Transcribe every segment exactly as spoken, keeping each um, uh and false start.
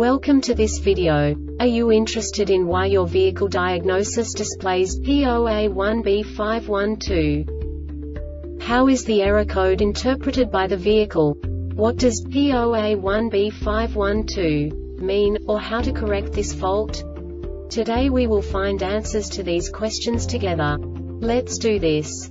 Welcome to this video. Are you interested in why your vehicle diagnosis displays P zero A one B five one two? How is the error code interpreted by the vehicle? What does P zero A one B five one two mean, or how to correct this fault? Today we will find answers to these questions together. Let's do this.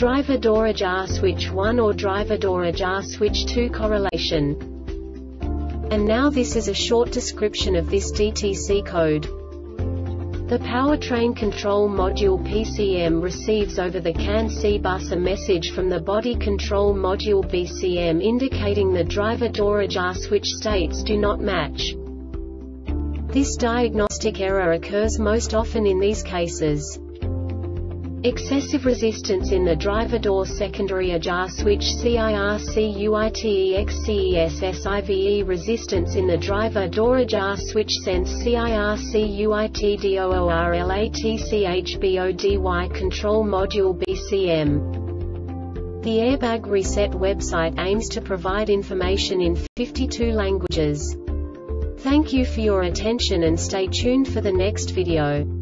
driver door ajar switch one or driver door ajar switch two correlation. And now this is a short description of this D T C code. The powertrain control module P C M receives over the CAN C bus a message from the body control module B C M indicating the driver door ajar switch states do not match. This diagnostic error occurs most often in these cases: excessive resistance in the driver door secondary ajar switch CIRCUITEXCESSIVE, resistance in the driver door ajar switch sense CIRCUITDOORLATCHBODY control module B C M. The Airbag Reset website aims to provide information in fifty-two languages. Thank you for your attention and stay tuned for the next video.